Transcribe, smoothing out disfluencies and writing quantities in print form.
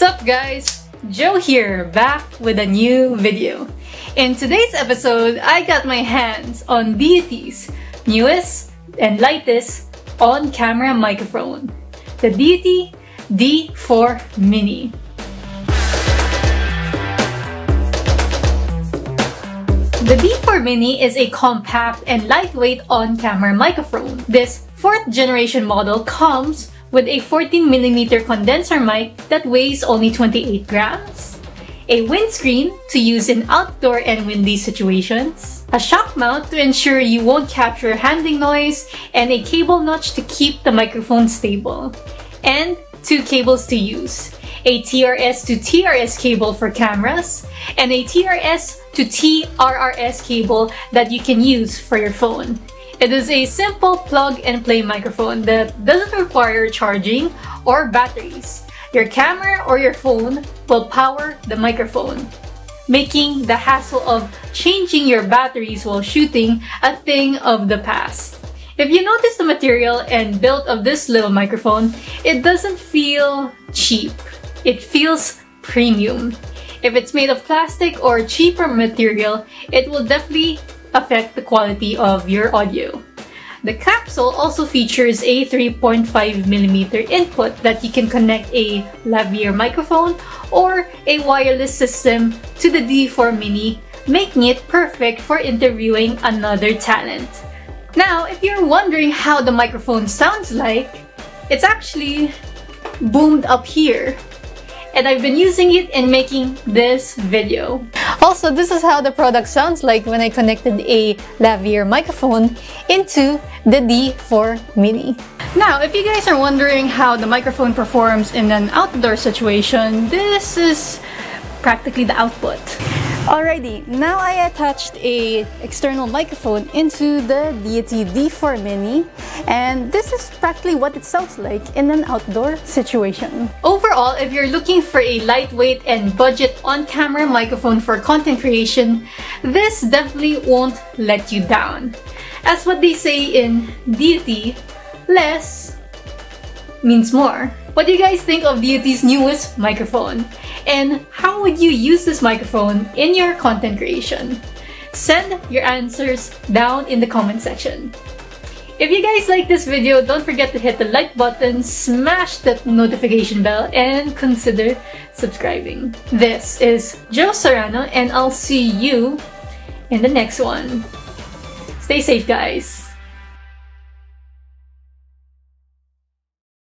What's up, guys? Joe here, back with a new video. In today's episode, I got my hands on Deity's newest and lightest on-camera microphone, the Deity D4 Mini. The D4 Mini is a compact and lightweight on-camera microphone. This fourth-generation model comes with a 14mm condenser mic that weighs only 28 grams, a windscreen to use in outdoor and windy situations, a shock mount to ensure you won't capture handling noise, and a cable notch to keep the microphone stable, and two cables to use, a TRS to TRS cable for cameras, and a TRS to TRRS cable that you can use for your phone. It is a simple plug-and-play microphone that doesn't require charging or batteries. Your camera or your phone will power the microphone, making the hassle of changing your batteries while shooting a thing of the past. If you notice the material and build of this little microphone, it doesn't feel cheap. It feels premium. If it's made of plastic or cheaper material, it will definitely affect the quality of your audio. The capsule also features a 3.5mm input that you can connect a lavalier microphone or a wireless system to the D4 Mini, making it perfect for interviewing another talent. Now, if you're wondering how the microphone sounds like, it's actually boomed up here. And I've been using it in making this video. Also, this is how the product sounds like when I connected a lavalier microphone into the D4 Mini. Now, if you guys are wondering how the microphone performs in an outdoor situation, this is practically the output. Alrighty, now I attached an external microphone into the Deity D4 Mini, and this is practically what it sounds like in an outdoor situation. Overall, if you're looking for a lightweight and budget on-camera microphone for content creation, this definitely won't let you down. As what they say in Deity, less means more. What do you guys think of Deity's newest microphone? And how would you use this microphone in your content creation? Send your answers down in the comment section. If you guys like this video, don't forget to hit the like button, smash that notification bell, and consider subscribing. This is Joe Serrano, and I'll see you in the next one. Stay safe, guys.